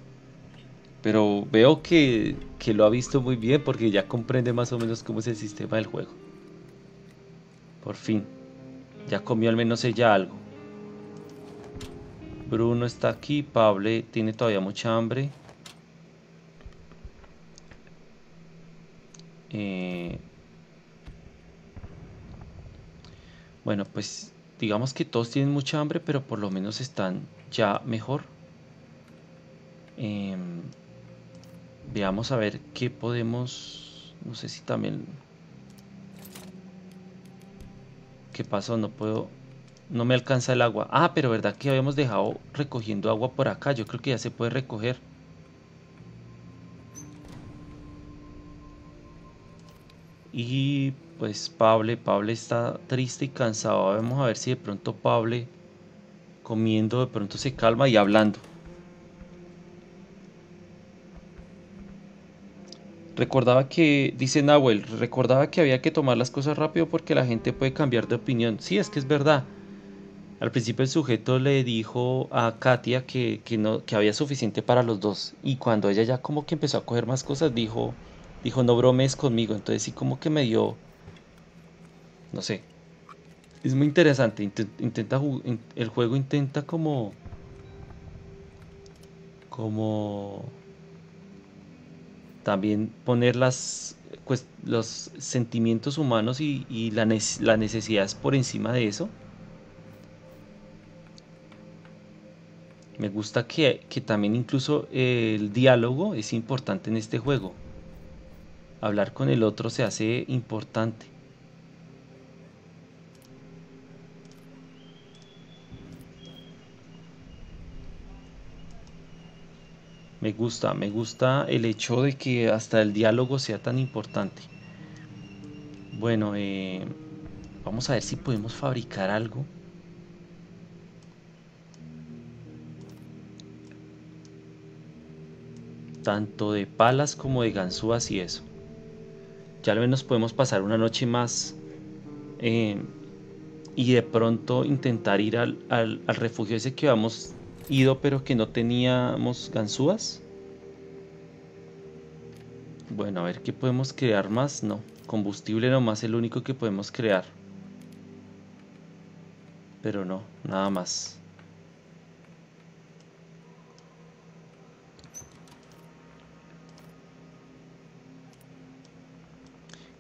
Pero veo que, que lo ha visto muy bien porque ya comprende más o menos cómo es el sistema del juego. Por fin. Ya comió al menos ella algo. Bruno está aquí, Pablo tiene todavía mucha hambre. Eh... Bueno, pues digamos que todos tienen mucha hambre, pero por lo menos están ya mejor. Eh, veamos a ver qué podemos... No sé si también... ¿Qué pasó? No puedo... No me alcanza el agua. Ah, pero verdad que habíamos dejado recogiendo agua por acá. Yo creo que ya se puede recoger. Y... pues Pablo, Pablo está triste y cansado. Vamos a ver si de pronto Pablo comiendo de pronto se calma y hablando. Recordaba que, dice Nahuel, recordaba que había que tomar las cosas rápido porque la gente puede cambiar de opinión. Sí, es que es verdad. Al principio el sujeto le dijo a Katia que, que, no, que había suficiente para los dos. Y cuando ella ya como que empezó a coger más cosas dijo, dijo no bromees conmigo. Entonces sí como que me dio... No sé, es muy interesante, intenta, el juego intenta como, como también poner las, pues, los sentimientos humanos y, y la, las necesidades por encima de eso. Me gusta que, que también incluso el diálogo es importante en este juego, hablar con el otro se hace importante. Me gusta, me gusta el hecho de que hasta el diálogo sea tan importante. Bueno, eh, vamos a ver si podemos fabricar algo. Tanto de palas como de ganzúas y eso. Ya al menos podemos pasar una noche más. Eh, y de pronto intentar ir al, al, al refugio ese que vamos... ido pero que no teníamos ganzúas. Bueno, a ver, ¿qué podemos crear más? No, combustible nomás es el único que podemos crear. Pero no, nada más.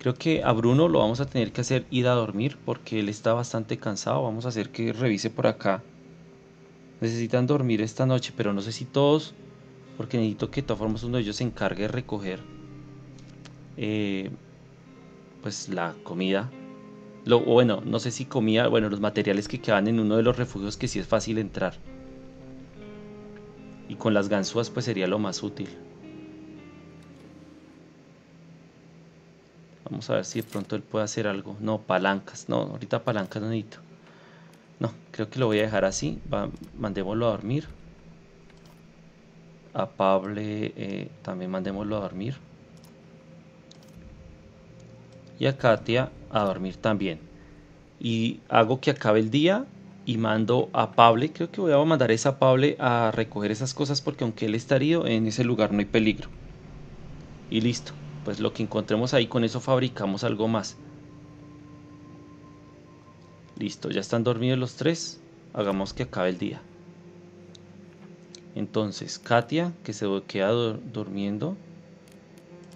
Creo que a Bruno lo vamos a tener que hacer ir a dormir porque él está bastante cansado. Vamos a hacer que revise por acá. Necesitan dormir esta noche, pero no sé si todos, porque necesito que de todas formas uno de ellos se encargue de recoger eh, pues la comida. Lo, bueno, no sé si comida, bueno, los materiales que quedan en uno de los refugios que sí es fácil entrar. Y con las ganzúas pues sería lo más útil. Vamos a ver si de pronto él puede hacer algo. No, palancas, no, ahorita palancas no necesito. No, creo que lo voy a dejar así. Va, mandémoslo a dormir. A Pablo eh, también mandémoslo a dormir. Y a Katia a dormir también. Y hago que acabe el día y mando a Pablo. Creo que voy a mandar esa Pablo a recoger esas cosas porque aunque él está herido, en ese lugar no hay peligro. Y listo. Pues lo que encontremos ahí, con eso fabricamos algo más. Listo, ya están dormidos los tres. Hagamos que acabe el día. Entonces, Katia, que se queda durmiendo.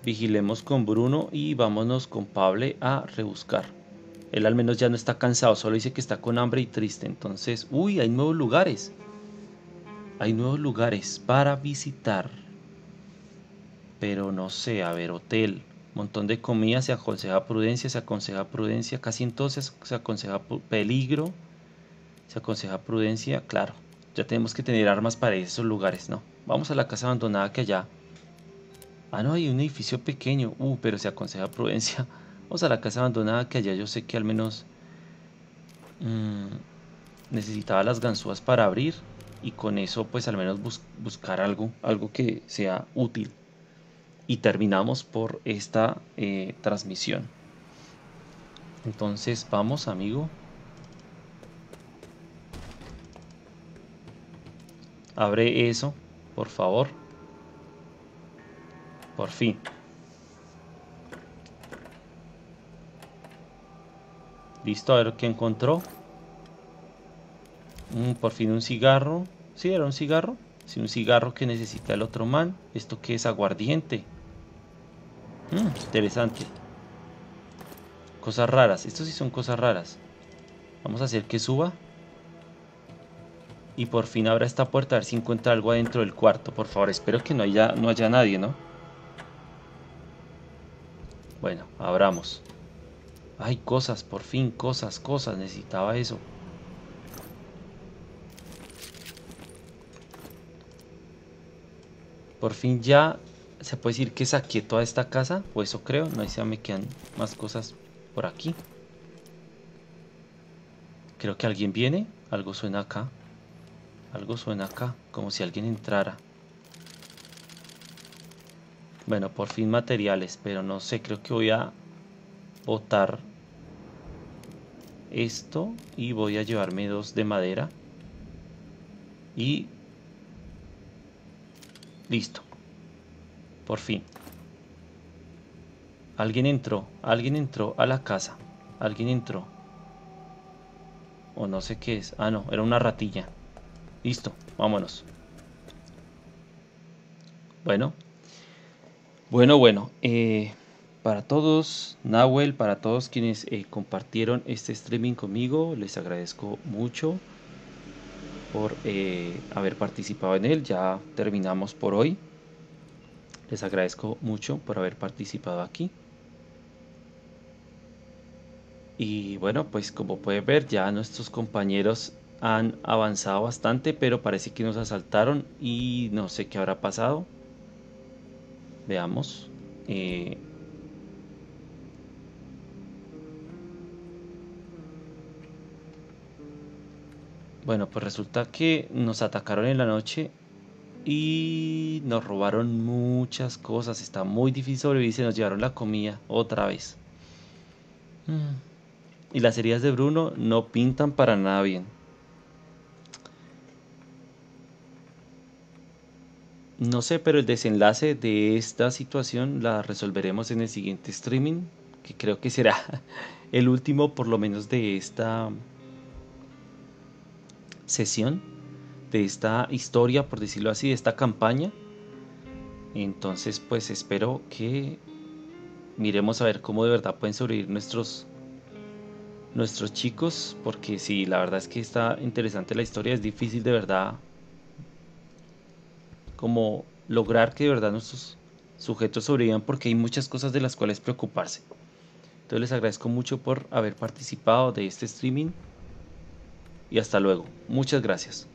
Vigilemos con Bruno y vámonos con Pablo a rebuscar. Él al menos ya no está cansado, solo dice que está con hambre y triste. Entonces, uy, hay nuevos lugares. Hay nuevos lugares para visitar. Pero no sé, a ver, hotel, montón de comida, se aconseja prudencia, se aconseja prudencia, casi entonces se aconseja peligro, se aconseja prudencia, claro, ya tenemos que tener armas para esos lugares, no, vamos a la casa abandonada que allá, ah no, hay un edificio pequeño, uh, pero se aconseja prudencia, vamos a la casa abandonada que allá yo sé que al menos mmm, necesitaba las ganzúas para abrir y con eso pues al menos bus buscar algo, algo que sea útil. Y terminamos por esta eh, transmisión. Entonces vamos, amigo, abre eso por favor. Por fin. Listo, a ver qué encontró. mm, Por fin un cigarro. Sí, era un cigarro. Sí, un cigarro que necesita el otro man. ¿Esto qué es? Aguardiente. Mm, interesante. Cosas raras. Estos sí son cosas raras. Vamos a hacer que suba. Y por fin abra esta puerta. A ver si encuentra algo adentro del cuarto. Por favor, espero que no haya, no haya nadie, ¿no? Bueno, abramos. Ay, cosas, por fin, cosas, cosas. Necesitaba eso. Por fin ya... Se puede decir que saqué toda esta casa, o eso creo, no sé, me quedan más cosas por aquí. Creo que alguien viene, algo suena acá, algo suena acá, como si alguien entrara. Bueno, por fin materiales, pero no sé, creo que voy a botar esto y voy a llevarme dos de madera. Y listo. Por fin. Alguien entró. Alguien entró a la casa. Alguien entró. O no sé qué es. Ah, no. Era una ratilla. Listo. Vámonos. Bueno. Bueno, bueno. Eh, para todos, Nahuel, para todos quienes eh, compartieron este streaming conmigo, les agradezco mucho por eh, haber participado en él. Ya terminamos por hoy. Les agradezco mucho por haber participado aquí. Y bueno, pues como pueden ver, ya nuestros compañeros han avanzado bastante, pero parece que nos asaltaron y no sé qué habrá pasado. Veamos. Eh... Bueno, pues resulta que nos atacaron en la noche. Y nos robaron muchas cosas. Está muy difícil sobrevivir. Se nos llevaron la comida otra vez. Y las heridas de Bruno no pintan para nada bien. No sé, pero el desenlace de esta situación la resolveremos en el siguiente streaming, que creo que será el último, por lo menos de esta sesión, de esta historia, por decirlo así, de esta campaña. Entonces, pues espero que miremos a ver cómo de verdad pueden sobrevivir nuestros, nuestros chicos, porque sí, la verdad es que está interesante la historia, es difícil de verdad como lograr que de verdad nuestros sujetos sobrevivan, porque hay muchas cosas de las cuales preocuparse. Entonces les agradezco mucho por haber participado de este streaming y hasta luego. Muchas gracias.